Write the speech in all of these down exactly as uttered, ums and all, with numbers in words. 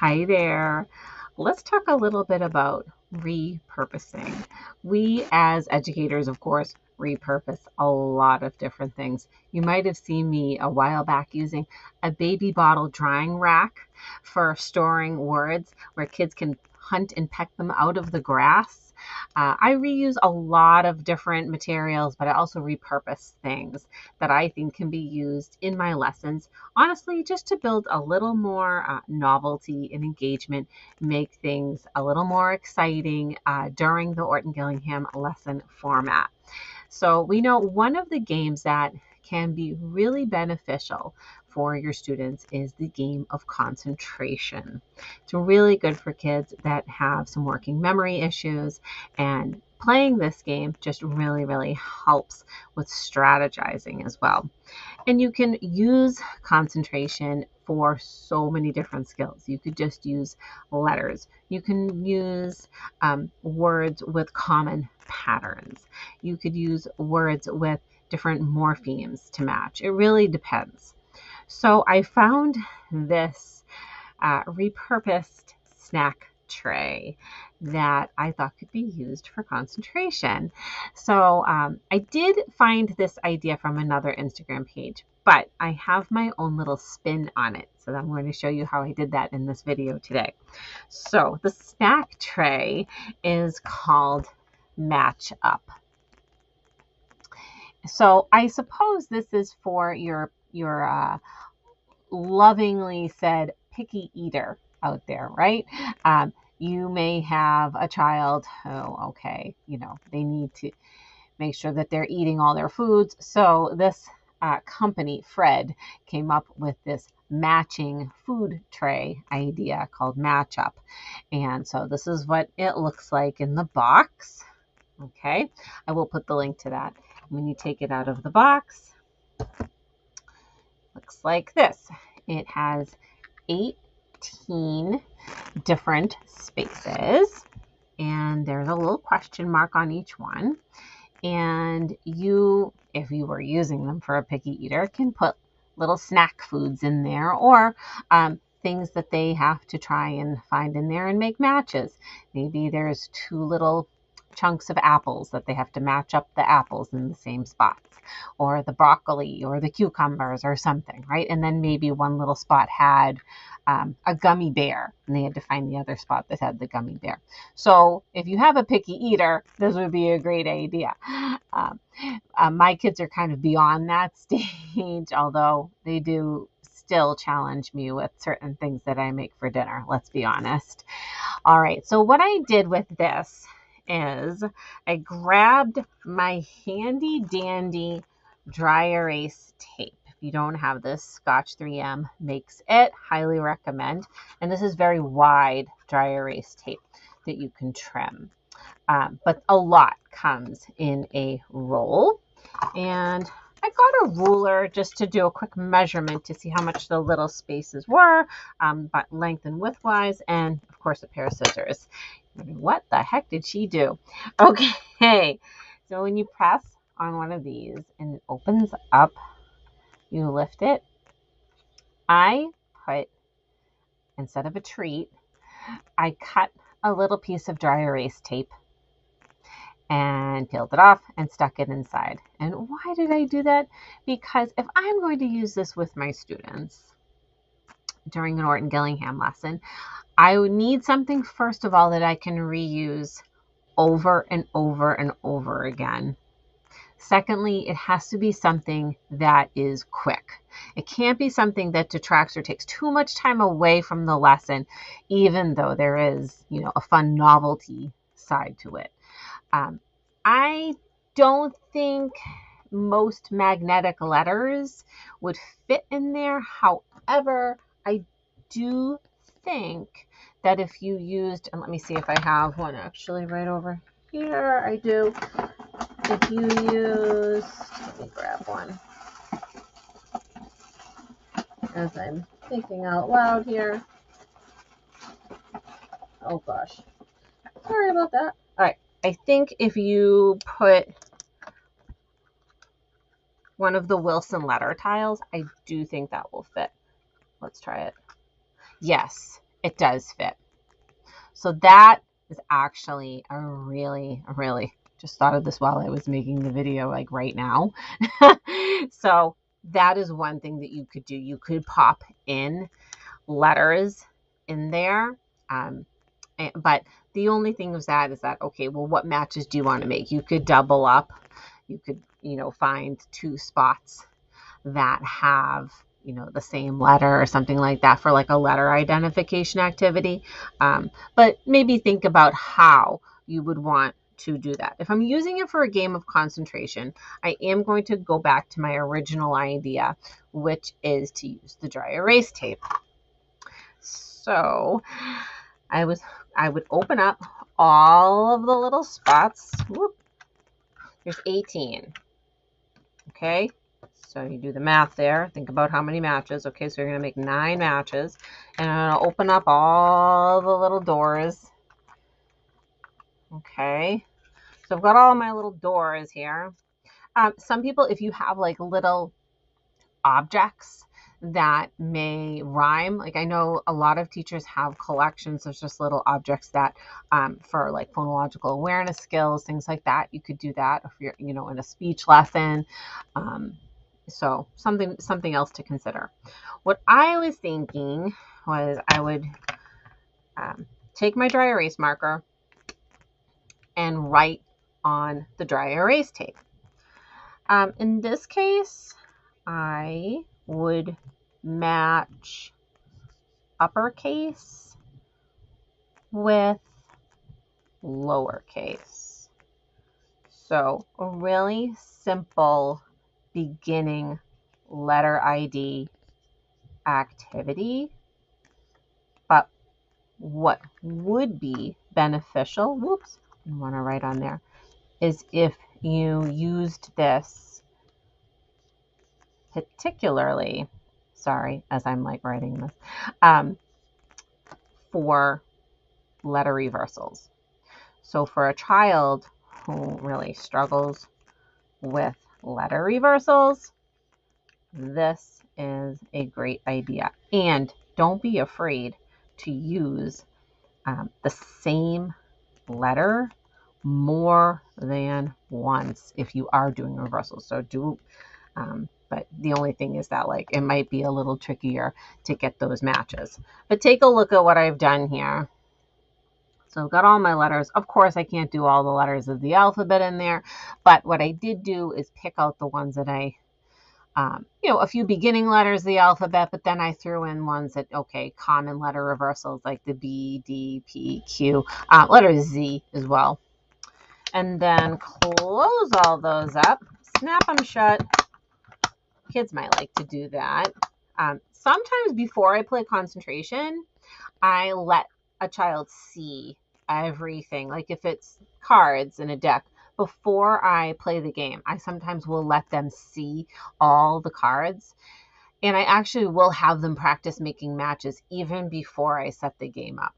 Hi there. Let's talk a little bit about repurposing. We as educators, of course, repurpose a lot of different things. You might have seen me a while back using a baby bottle drying rack for storing words where kids can hunt and peck them out of the grass. Uh, I reuse a lot of different materials, but I also repurpose things that I think can be used in my lessons, honestly, just to build a little more uh, novelty and engagement, make things a little more exciting uh, during the Orton-Gillingham lesson format. So we know one of the games that can be really beneficial for your students is the game of concentration. It's really good for kids that have some working memory issues, and playing this game just really, really helps with strategizing as well. And you can use concentration for so many different skills. You could just use letters. You can use um, words with common patterns. You could use words with different morphemes to match. It really depends. So I found this uh, repurposed snack tray that I thought could be used for concentration. So um, I did find this idea from another Instagram page, but I have my own little spin on it. So I'm going to show you how I did that in this video today. So the snack tray is called Match Up. So I suppose this is for your your uh, lovingly said picky eater out there, right? Um, you may have a child who, okay, you know, they need to make sure that they're eating all their foods. So this uh, company, Fred, came up with this matching food tray idea called Match Up. And so this is what it looks like in the box. Okay, I will put the link to that. When you take it out of the box, looks like this. It has eighteen different spaces, and there's a little question mark on each one. And you, if you were using them for a picky eater, can put little snack foods in there, or um, things that they have to try and find in there and make matches. Maybe there's two little chunks of apples that they have to match up the apples in the same spots, or the broccoli or the cucumbers or something, right? And then maybe one little spot had um, a gummy bear, and they had to find the other spot that had the gummy bear. So if you have a picky eater, this would be a great idea. Um, uh, my kids are kind of beyond that stage, although they do still challenge me with certain things that I make for dinner, let's be honest. All right, so what I did with this is I grabbed my handy dandy dry erase tape. If you don't have this, Scotch three M makes it, highly recommend. And this is very wide dry erase tape that you can trim. Um, but a lot comes in a roll. And I got a ruler just to do a quick measurement to see how much the little spaces were, um, but length and width wise, and of course a pair of scissors. What the heck did she do? Okay, so when you press on one of these and it opens up, you lift it. I put, instead of a treat, I cut a little piece of dry erase tape and peeled it off and stuck it inside. And why did I do that? Because if I'm going to use this with my students during an Orton-Gillingham lesson, I would need something, first of all, that I can reuse over and over and over again. Secondly, it has to be something that is quick. It can't be something that detracts or takes too much time away from the lesson, even though there is, you know, a fun novelty side to it. Um, I don't think most magnetic letters would fit in there. However, I do think that if you used, and let me see if I have one actually right over here. I do. If you used, let me grab one as I'm thinking out loud here. Oh gosh. Sorry about that. All right. I think if you put one of the Wilson letter tiles, I do think that will fit. Let's try it. Yes, it does fit. So that is actually a really, really, just thought of this while I was making the video, like right now. So that is one thing that you could do. You could pop in letters in there. Um, and, but the only thing was that is that, okay, well, what matches do you want to make? You could double up. You could, you know, find two spots that have, you know, the same letter or something like that for like a letter identification activity. Um, but maybe think about how you would want to do that. If I'm using it for a game of concentration, I am going to go back to my original idea, which is to use the dry erase tape. So I was, I would open up all of the little spots. Whoop. There's eighteen. Okay. So you do the math there. Think about how many matches. Okay, so you're going to make nine matches. And I'm going to open up all the little doors. Okay. So I've got all my little doors here. Um, some people, if you have like little objects that may rhyme, like I know a lot of teachers have collections of just little objects that um, for like phonological awareness skills, things like that, you could do that if you're, you know, in a speech lesson. Um, so something, something else to consider. What I was thinking was I would um, take my dry erase marker and write on the dry erase tape. Um, in this case, I would match uppercase with lowercase. So a really simple beginning letter I D activity, but what would be beneficial, whoops, I want to write on there, is if you used this particularly, sorry, as I'm like writing this, um, for letter reversals. So for a child who really struggles with letter reversals, this is a great idea. And don't be afraid to use um, the same letter more than once if you are doing reversals. So do, um, but the only thing is that like it might be a little trickier to get those matches. But take a look at what I've done here. So I've got all my letters. Of course, I can't do all the letters of the alphabet in there, but what I did do is pick out the ones that I, um, you know, a few beginning letters of the alphabet, but then I threw in ones that, okay, common letter reversals like the B, D, P, Q, uh, letter Z as well. And then close all those up, snap them shut. Kids might like to do that. Um, sometimes before I play concentration, I let a child see everything. Like if it's cards in a deck, before I play the game, I sometimes will let them see all the cards. And I actually will have them practice making matches even before I set the game up.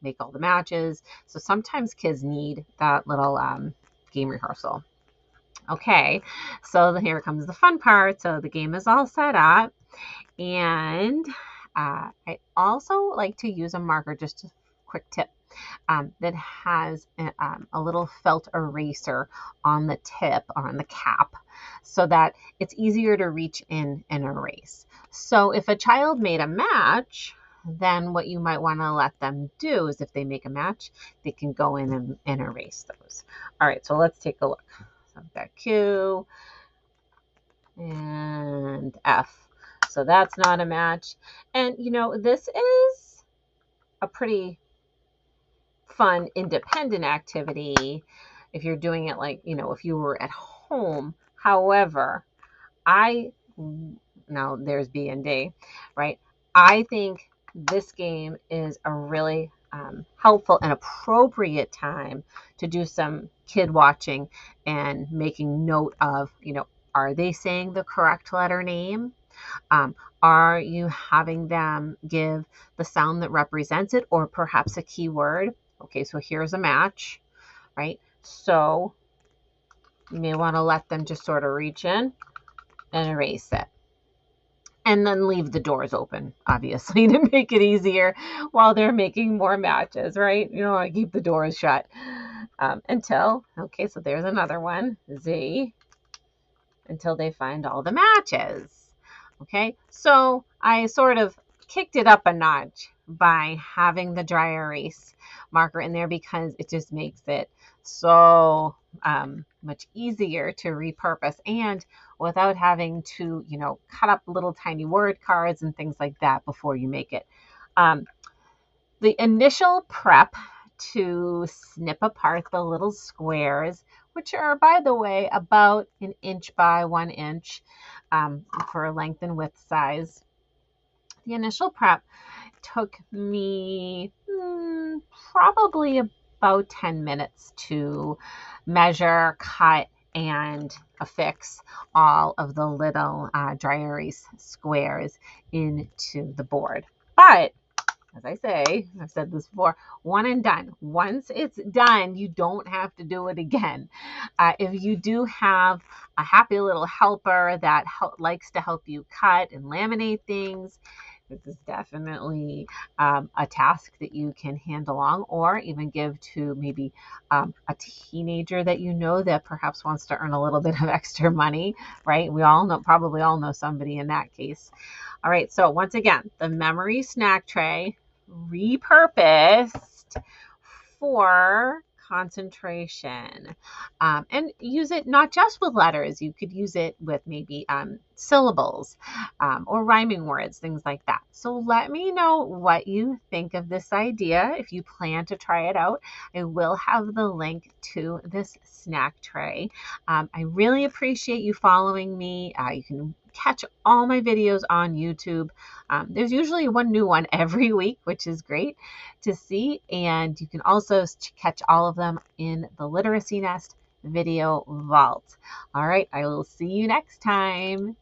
Make all the matches. So sometimes kids need that little um, game rehearsal. Okay, so here comes the fun part. So the game is all set up, and uh, I also like to use a marker, just a quick tip, um, that has a, um, a little felt eraser on the tip, on the cap, so that it's easier to reach in and erase. So if a child made a match, then what you might want to let them do is if they make a match, they can go in and, and erase those. All right, so let's take a look. I've got Q and F. So that's not a match. And, you know, this is a pretty fun independent activity if you're doing it like, you know, if you were at home. However, I, now there's B and D, right? I think this game is a really Um, helpful and appropriate time to do some kid watching and making note of, you know, are they saying the correct letter name? Um, are you having them give the sound that represents it or perhaps a key word? Okay, so here's a match, right? So you may want to let them just sort of reach in and erase it. and then leave the doors open, obviously, to make it easier while they're making more matches, right? You know, I keep the doors shut um, until, okay, so there's another one, Z, until they find all the matches, okay? So I sort of kicked it up a notch by having the dry erase marker in there because it just makes it so um, much easier to repurpose and without having to, you know, cut up little tiny word cards and things like that before you make it. Um, the initial prep to snip apart the little squares, which are, by the way, about an inch by one inch um, for length and width size. The initial prep took me hmm, probably about ten minutes to measure, cut, and affix all of the little uh, dry erase squares into the board. But as I say, I've said this before, one and done. Once it's done, you don't have to do it again. Uh, if you do have a happy little helper that help, likes to help you cut and laminate things, this is definitely um, a task that you can hand along or even give to maybe um, a teenager that you know that perhaps wants to earn a little bit of extra money, right? We all know, probably all know somebody in that case. All right, so once again, the memory snack tray repurposed for concentration, um, and use it not just with letters. You could use it with maybe um, syllables um, or rhyming words, things like that. So let me know what you think of this idea if you plan to try it out. I will have the link to this snack tray. Um, I really appreciate you following me. Uh, you can catch all my videos on YouTube. Um, there's usually one new one every week, which is great to see. And you can also catch all of them in the Literacy Nest video vault. All right, I will see you next time.